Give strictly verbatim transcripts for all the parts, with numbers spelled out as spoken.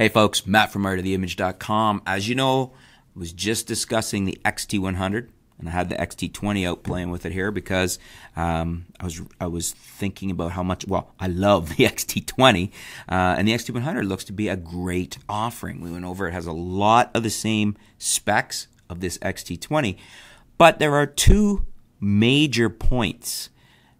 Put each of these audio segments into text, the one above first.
Hey folks, Matt from Art of the Image dot com. As you know, I was just discussing the X T one hundred, and I had the X T twenty out playing with it here because um, I was I was thinking about how much, well, I love the X T twenty, uh, and the X T one hundred looks to be a great offering. We went over, it has a lot of the same specs of this X T twenty, but there are two major points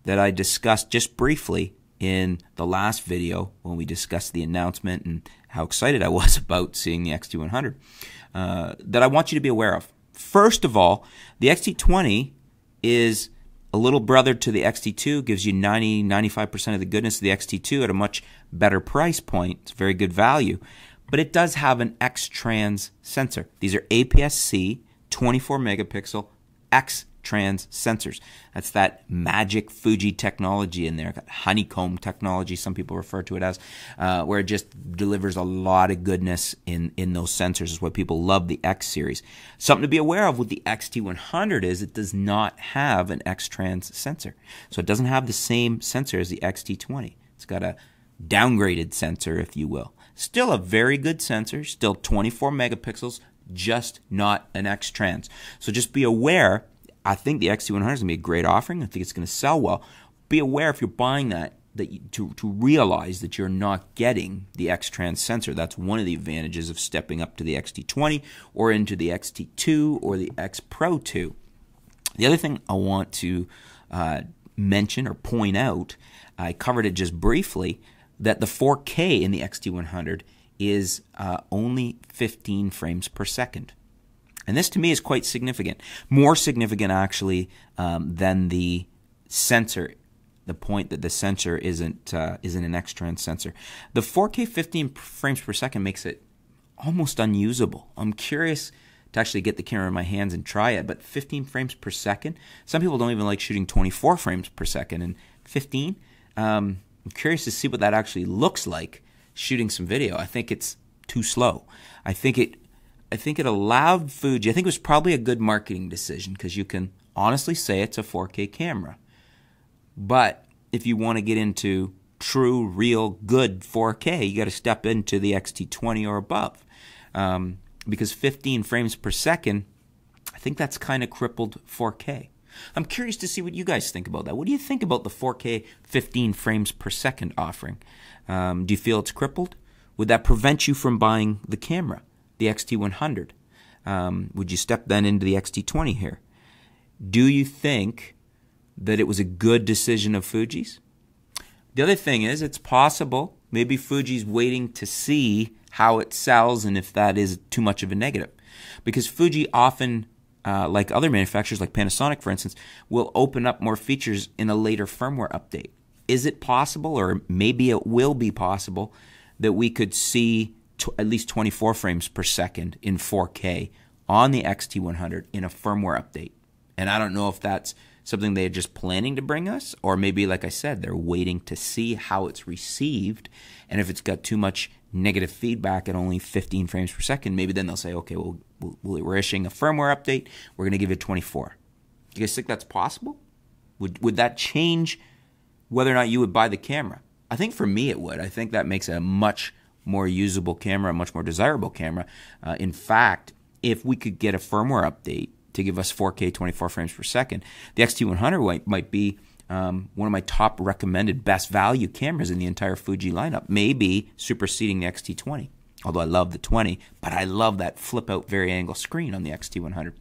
that I discussed just briefly in the last video when we discussed the announcement and how excited I was about seeing the X T one hundred uh, that I want you to be aware of. First of all, the X T twenty is a little brother to the X T two, gives you ninety, ninety-five percent of the goodness of the X T two at a much better price point. It's very good value, but it does have an X-Trans sensor. These are A P S C twenty-four megapixel X-Trans sensors. That's that magic Fuji technology in there, that honeycomb technology, some people refer to it as, uh, where it just delivers a lot of goodness in, in those sensors, is why people love the X series. Something to be aware of with the X T one hundred is it does not have an X-Trans sensor. So it doesn't have the same sensor as the X T twenty. It's got a downgraded sensor, if you will. Still a very good sensor, still twenty-four megapixels, just not an X-Trans. So just be aware, I think the X T one hundred is going to be a great offering. I think it's going to sell well. Be aware if you're buying that, that you, to, to realize that you're not getting the X-Trans sensor. That's one of the advantages of stepping up to the X T twenty or into the X T two or the X Pro two. The other thing I want to uh, mention or point out, I covered it just briefly, that the four K in the X T one hundred is uh, only fifteen frames per second. And this to me is quite significant, more significant actually um, than the sensor, the point that the sensor isn't, uh, isn't an X-Trans sensor. The four K fifteen frames per second makes it almost unusable. I'm curious to actually get the camera in my hands and try it, but fifteen frames per second, some people don't even like shooting twenty-four frames per second, and fifteen, um, I'm curious to see what that actually looks like shooting some video. I think it's too slow. I think it I think it allowed Fuji, I think it was probably a good marketing decision because you can honestly say it's a four K camera. But if you want to get into true, real, good four K, you got to step into the X T twenty or above. Um, because fifteen frames per second, I think that's kind of crippled four K. I'm curious to see what you guys think about that. What do you think about the four K fifteen frames per second offering? Um, do you feel it's crippled? Would that prevent you from buying the camera, the X T one hundred? Um, would you step then into the X T twenty here? Do you think that it was a good decision of Fuji's? The other thing is, it's possible maybe Fuji's waiting to see how it sells and if that is too much of a negative. Because Fuji often, uh, like other manufacturers, like Panasonic for instance, will open up more features in a later firmware update. Is it possible, or maybe it will be possible, that we could see at least twenty-four frames per second in four K on the X T one hundred in a firmware update? And I don't know if that's something they're just planning to bring us, or maybe, like I said, they're waiting to see how it's received, and if it's got too much negative feedback at only fifteen frames per second, maybe then they'll say, okay, well, we're issuing a firmware update, we're going to give you twenty-four. Do you guys think that's possible? Would, would that change whether or not you would buy the camera? I think for me it would. I think that makes it a much more usable camera, much more desirable camera. Uh, in fact, if we could get a firmware update to give us four K twenty-four frames per second, the X T one hundred might, might be um, one of my top recommended best value cameras in the entire Fuji lineup, maybe superseding the X T twenty, although I love the twenty, but I love that flip-out vari-angle screen on the X T one hundred.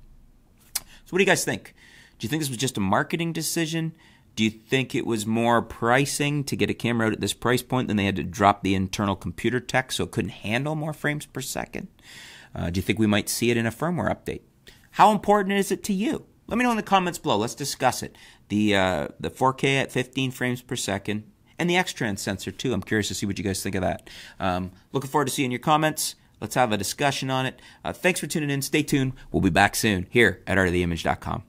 So what do you guys think? Do you think this was just a marketing decision? Do you think it was more pricing to get a camera out at this price point than they had to drop the internal computer tech so it couldn't handle more frames per second? Uh, do you think we might see it in a firmware update? How important is it to you? Let me know in the comments below. Let's discuss it. The, uh, the four K at fifteen frames per second and the X-Trans sensor too. I'm curious to see what you guys think of that. Um, looking forward to seeing your comments. Let's have a discussion on it. Uh, thanks for tuning in. Stay tuned. We'll be back soon here at Art of the Image dot com.